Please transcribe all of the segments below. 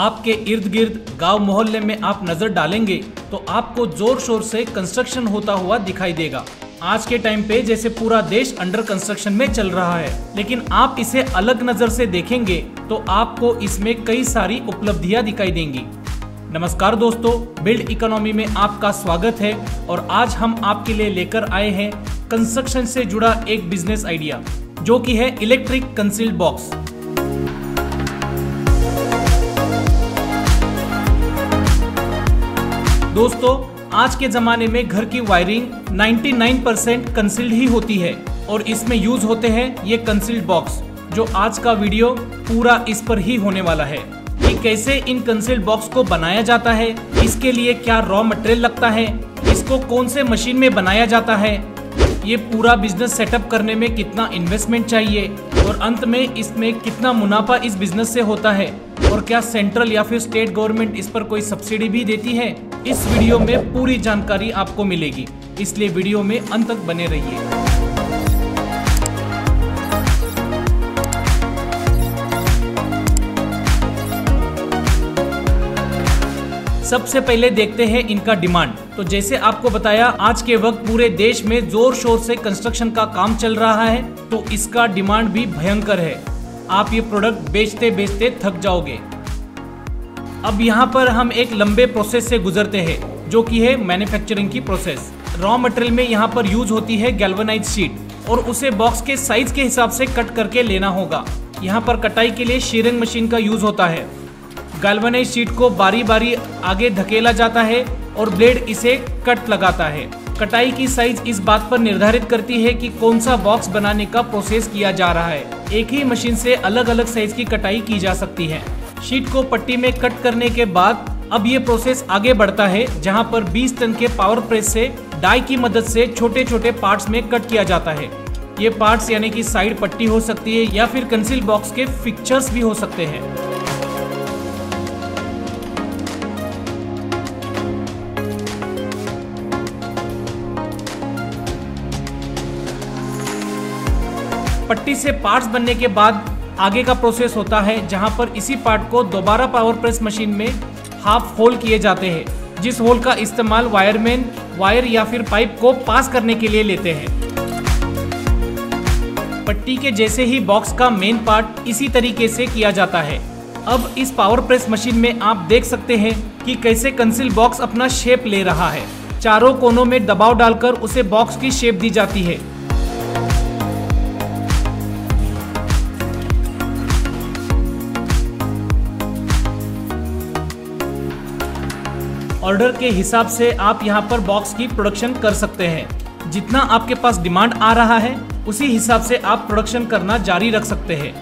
आपके इर्द गिर्द गांव मोहल्ले में आप नजर डालेंगे तो आपको जोर शोर से कंस्ट्रक्शन होता हुआ दिखाई देगा। आज के टाइम पे जैसे पूरा देश अंडर कंस्ट्रक्शन में चल रहा है, लेकिन आप इसे अलग नजर से देखेंगे तो आपको इसमें कई सारी उपलब्धियां दिखाई देंगी। नमस्कार दोस्तों, बिल्ड इकोनॉमी में आपका स्वागत है और आज हम आपके लिए लेकर आए हैं कंस्ट्रक्शन से जुड़ा एक बिजनेस आइडिया, जो कि है इलेक्ट्रिक कंसील्ड बॉक्स। दोस्तों, आज के जमाने में घर की वायरिंग 99% कंसील्ड ही होती है और इसमें यूज होते हैं ये कंसील्ड बॉक्स, जो आज का वीडियो पूरा इस पर ही होने वाला है कि कैसे इन कंसील्ड बॉक्स को बनाया जाता है, इसके लिए क्या रॉ मटेरियल लगता है, इसको कौन से मशीन में बनाया जाता है, ये पूरा बिजनेस सेटअप करने में कितना इन्वेस्टमेंट चाहिए और अंत में इसमें कितना मुनाफा इस बिजनेस से होता है और क्या सेंट्रल या फिर स्टेट गवर्नमेंट इस पर कोई सब्सिडी भी देती है, इस वीडियो में पूरी जानकारी आपको मिलेगी। इसलिए वीडियो में अंत तक बने रहिए। सबसे पहले देखते हैं इनका डिमांड। तो जैसे आपको बताया, आज के वक्त पूरे देश में जोर शोर से कंस्ट्रक्शन का काम चल रहा है, तो इसका डिमांड भी भयंकर है। आप ये प्रोडक्ट बेचते बेचते थक जाओगे। अब यहाँ पर हम एक लंबे प्रोसेस से गुजरते हैं, जो कि है मैन्युफैक्चरिंग की प्रोसेस। रॉ मटेरियल में यहाँ पर यूज होती है गैल्वेनाइज शीट और उसे बॉक्स के साइज के हिसाब से कट करके लेना होगा। यहाँ पर कटाई के लिए शीयरिंग मशीन का यूज होता है। गैल्वेनाइज शीट को बारी बारी आगे धकेला जाता है और ब्लेड इसे कट लगाता है। कटाई की साइज इस बात पर निर्धारित करती है कि कौन सा बॉक्स बनाने का प्रोसेस किया जा रहा है। एक ही मशीन से अलग अलग साइज की कटाई की जा सकती है। शीट को पट्टी में कट करने के बाद अब ये प्रोसेस आगे बढ़ता है, जहां पर 20 टन के पावर प्रेस से डाई की मदद से छोटे छोटे पार्ट्स में कट किया जाता है। ये पार्ट्स यानी कि साइड पट्टी हो सकती है या फिर कंसील बॉक्स के फिक्चर्स भी हो सकते हैं। पट्टी से पार्ट्स बनने के बाद आगे का प्रोसेस होता है, जहां पर इसी पार्ट को दोबारा पावर प्रेस मशीन में हाफ होल किए जाते हैं, जिस होल का इस्तेमाल वायरमैन वायर या फिर पाइप को पास करने के लिए लेते हैं। पट्टी के जैसे ही बॉक्स का मेन पार्ट इसी तरीके से किया जाता है। अब इस पावर प्रेस मशीन में आप देख सकते हैं कि कैसे कंसील बॉक्स अपना शेप ले रहा है। चारों कोनों में दबाव डालकर उसे बॉक्स की शेप दी जाती है। ऑर्डर के हिसाब से आप यहाँ पर बॉक्स की प्रोडक्शन कर सकते हैं। जितना आपके पास डिमांड आ रहा है, उसी हिसाब से आप प्रोडक्शन करना जारी रख सकते हैं।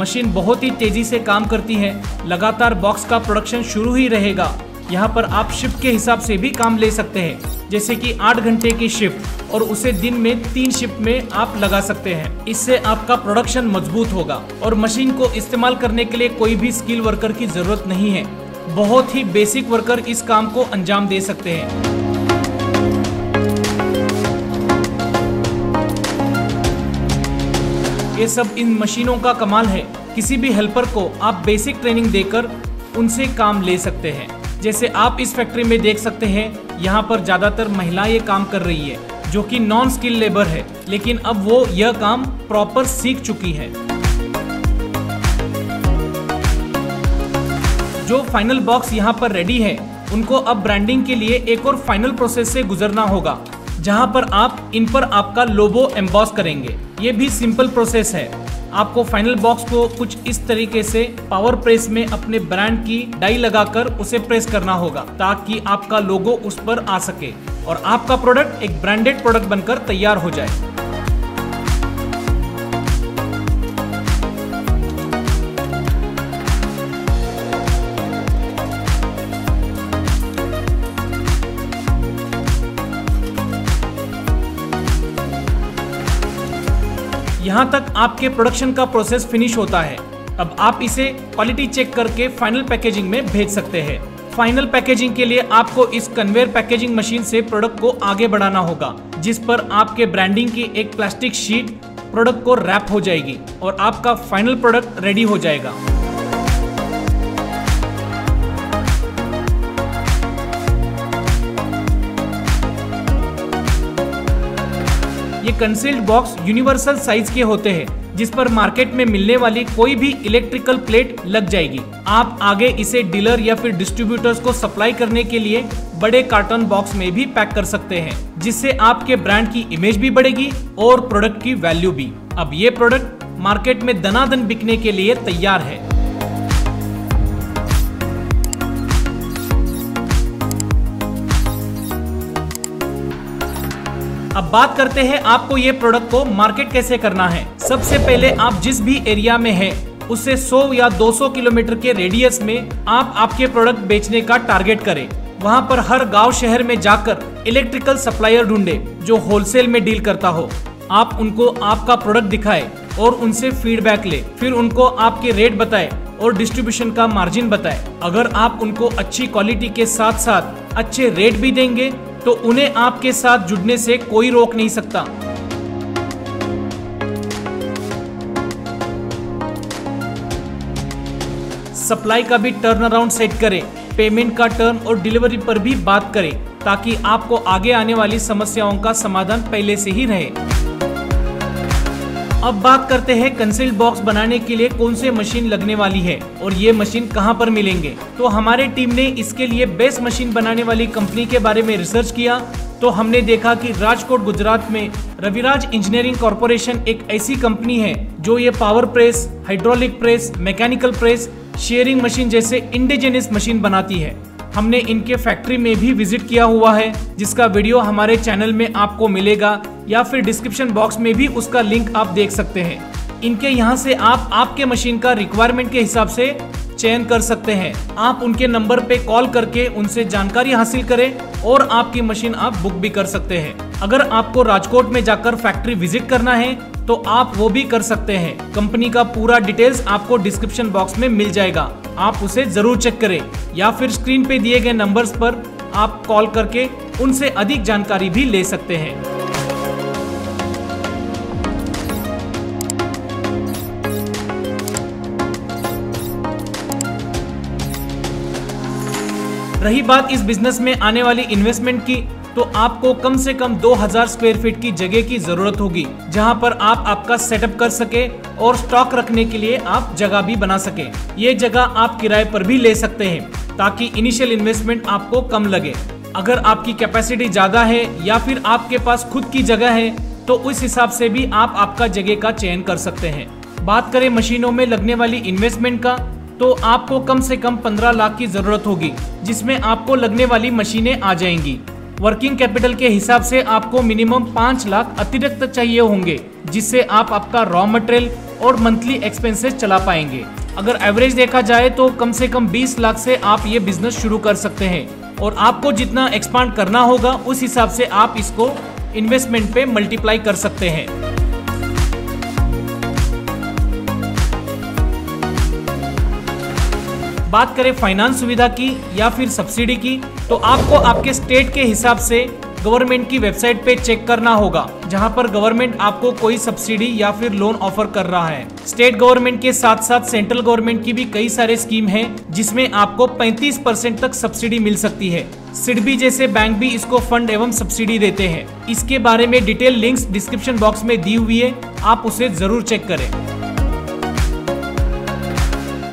मशीन बहुत ही तेजी से काम करती है, लगातार बॉक्स का प्रोडक्शन शुरू ही रहेगा। यहाँ पर आप शिफ्ट के हिसाब से भी काम ले सकते हैं, जैसे कि 8 घंटे की शिफ्ट, और उसे दिन में 3 शिफ्ट में आप लगा सकते हैं। इससे आपका प्रोडक्शन मजबूत होगा और मशीन को इस्तेमाल करने के लिए कोई भी स्किल वर्कर की जरूरत नहीं है। बहुत ही बेसिक वर्कर इस काम को अंजाम दे सकते हैं। ये सब इन मशीनों का कमाल है। किसी भी हेल्पर को आप बेसिक ट्रेनिंग देकर उनसे काम ले सकते हैं। जैसे आप इस फैक्ट्री में देख सकते हैं, यहाँ पर ज्यादातर महिलाएं काम कर रही है, जो कि नॉन स्किल लेबर है, लेकिन अब वो यह काम प्रॉपर सीख चुकी है। जो फाइनल बॉक्स यहाँ पर रेडी है, उनको अब ब्रांडिंग के लिए एक और फाइनल प्रोसेस से गुजरना होगा, जहाँ पर आप इन पर आपका लोगो एम्बॉस करेंगे। ये भी सिंपल प्रोसेस है। आपको फाइनल बॉक्स को कुछ इस तरीके से पावर प्रेस में अपने ब्रांड की डाई लगाकर उसे प्रेस करना होगा, ताकि आपका लोगो उस पर आ सके और आपका प्रोडक्ट एक ब्रांडेड प्रोडक्ट बनकर तैयार हो जाए। यहाँ तक आपके प्रोडक्शन का प्रोसेस फिनिश होता है। अब आप इसे क्वालिटी चेक करके फाइनल पैकेजिंग में भेज सकते हैं। फाइनल पैकेजिंग के लिए आपको इस कन्वेयर पैकेजिंग मशीन से प्रोडक्ट को आगे बढ़ाना होगा, जिस पर आपके ब्रांडिंग की एक प्लास्टिक शीट प्रोडक्ट को रैप हो जाएगी और आपका फाइनल प्रोडक्ट रेडी हो जाएगा। ये कंसील्ड बॉक्स यूनिवर्सल साइज के होते हैं, जिस पर मार्केट में मिलने वाली कोई भी इलेक्ट्रिकल प्लेट लग जाएगी। आप आगे इसे डीलर या फिर डिस्ट्रीब्यूटर्स को सप्लाई करने के लिए बड़े कार्टन बॉक्स में भी पैक कर सकते हैं, जिससे आपके ब्रांड की इमेज भी बढ़ेगी और प्रोडक्ट की वैल्यू भी। अब ये प्रोडक्ट मार्केट में दनादन बिकने के लिए तैयार है। अब बात करते हैं आपको ये प्रोडक्ट को मार्केट कैसे करना है। सबसे पहले आप जिस भी एरिया में हैं, उससे 100 या 200 किलोमीटर के रेडियस में आप आपके प्रोडक्ट बेचने का टारगेट करें। वहाँ पर हर गांव शहर में जाकर इलेक्ट्रिकल सप्लायर ढूंढे जो होलसेल में डील करता हो। आप उनको आपका प्रोडक्ट दिखाए और उनसे फीडबैक ले, फिर उनको आपके रेट बताए और डिस्ट्रीब्यूशन का मार्जिन बताए। अगर आप उनको अच्छी क्वालिटी के साथ साथ अच्छे रेट भी देंगे तो उन्हें आपके साथ जुड़ने से कोई रोक नहीं सकता। सप्लाई का भी टर्न अराउंड सेट करें, पेमेंट का टर्न और डिलीवरी पर भी बात करें, ताकि आपको आगे आने वाली समस्याओं का समाधान पहले से ही रहे। अब बात करते हैं कंसील्ड बॉक्स बनाने के लिए कौन से मशीन लगने वाली है और ये मशीन कहां पर मिलेंगे। तो हमारे टीम ने इसके लिए बेस्ट मशीन बनाने वाली कंपनी के बारे में रिसर्च किया, तो हमने देखा कि राजकोट गुजरात में रविराज इंजीनियरिंग कॉरपोरेशन एक ऐसी कंपनी है जो ये power press, hydraulic press, mechanical press, shearing machine जैसे इंडिजिनियस मशीन बनाती है। हमने इनके फैक्ट्री में भी विजिट किया हुआ है, जिसका वीडियो हमारे चैनल में आपको मिलेगा या फिर डिस्क्रिप्शन बॉक्स में भी उसका लिंक आप देख सकते हैं। इनके यहाँ से आप आपके मशीन का रिक्वायरमेंट के हिसाब से चयन कर सकते हैं। आप उनके नंबर पे कॉल करके उनसे जानकारी हासिल करें और आपकी मशीन आप बुक भी कर सकते हैं। अगर आपको राजकोट में जाकर फैक्ट्री विजिट करना है तो आप वो भी कर सकते हैं। कंपनी का पूरा डिटेल्स आपको डिस्क्रिप्शन बॉक्स में मिल जाएगा, आप उसे जरूर चेक करें या फिर स्क्रीन पे दिए गए नंबर्स पर आप कॉल करके उनसे अधिक जानकारी भी ले सकते हैं। रही बात इस बिजनेस में आने वाली इन्वेस्टमेंट की, तो आपको कम से कम 2000 स्क्वायर फीट की जगह की जरूरत होगी, जहां पर आप आपका सेटअप कर सके और स्टॉक रखने के लिए आप जगह भी बना सके। ये जगह आप किराए पर भी ले सकते हैं, ताकि इनिशियल इन्वेस्टमेंट आपको कम लगे। अगर आपकी कैपेसिटी ज्यादा है या फिर आपके पास खुद की जगह है तो उस हिसाब से भी आप आपका जगह का चयन कर सकते हैं। बात करें मशीनों में लगने वाली इन्वेस्टमेंट का, तो आपको कम से कम 15 लाख की जरूरत होगी, जिसमें आपको लगने वाली मशीनें आ जाएंगी। वर्किंग कैपिटल के हिसाब से आपको मिनिमम 5 लाख अतिरिक्त चाहिए होंगे, जिससे आप आपका रॉ मटेरियल और मंथली एक्सपेंसेस चला पाएंगे। अगर एवरेज देखा जाए तो कम से कम 20 लाख से आप ये बिजनेस शुरू कर सकते हैं और आपको जितना एक्सपांड करना होगा उस हिसाब से आप इसको इन्वेस्टमेंट पे मल्टीप्लाई कर सकते हैं। बात करें फाइनेंस सुविधा की या फिर सब्सिडी की, तो आपको आपके स्टेट के हिसाब से गवर्नमेंट की वेबसाइट पे चेक करना होगा, जहां पर गवर्नमेंट आपको कोई सब्सिडी या फिर लोन ऑफर कर रहा है। स्टेट गवर्नमेंट के साथ साथ सेंट्रल गवर्नमेंट की भी कई सारे स्कीम है, जिसमें आपको 35% तक सब्सिडी मिल सकती है। सिडबी जैसे बैंक भी इसको फंड एवं सब्सिडी देते हैं। इसके बारे में डिटेल लिंक्स डिस्क्रिप्शन बॉक्स में दी हुई है, आप उसे जरूर चेक करें।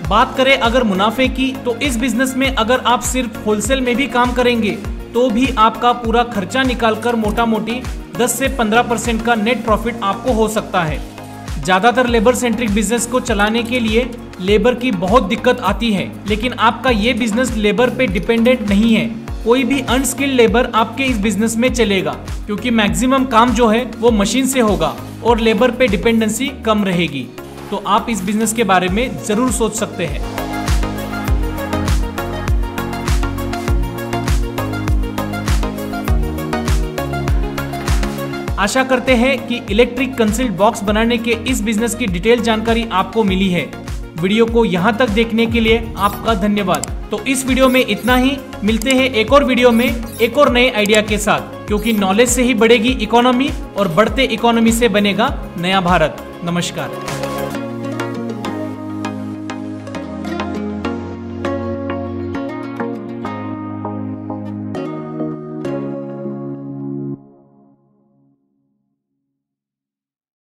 बात करें अगर मुनाफे की, तो इस बिजनेस में अगर आप सिर्फ होलसेल में भी काम करेंगे तो भी आपका पूरा खर्चा निकालकर मोटा मोटी 10 से 15% का नेट प्रॉफिट आपको हो सकता है। ज़्यादातर लेबर सेंट्रिक बिजनेस को चलाने के लिए लेबर की बहुत दिक्कत आती है, लेकिन आपका ये बिजनेस लेबर पे डिपेंडेंट नहीं है। कोई भी अनस्किल्ड लेबर आपके इस बिजनेस में चलेगा, क्योंकि मैक्सिमम काम जो है वो मशीन से होगा और लेबर पे डिपेंडेंसी कम रहेगी। तो आप इस बिजनेस के बारे में जरूर सोच सकते हैं। आशा करते हैं कि इलेक्ट्रिक कंसील्ड बॉक्स बनाने के इस बिजनेस की डिटेल जानकारी आपको मिली है। वीडियो को यहाँ तक देखने के लिए आपका धन्यवाद। तो इस वीडियो में इतना ही, मिलते हैं एक और वीडियो में एक और नए आइडिया के साथ, क्योंकि नॉलेज से ही बढ़ेगी इकोनॉमी और बढ़ते इकोनॉमी से बनेगा नया भारत। नमस्कार।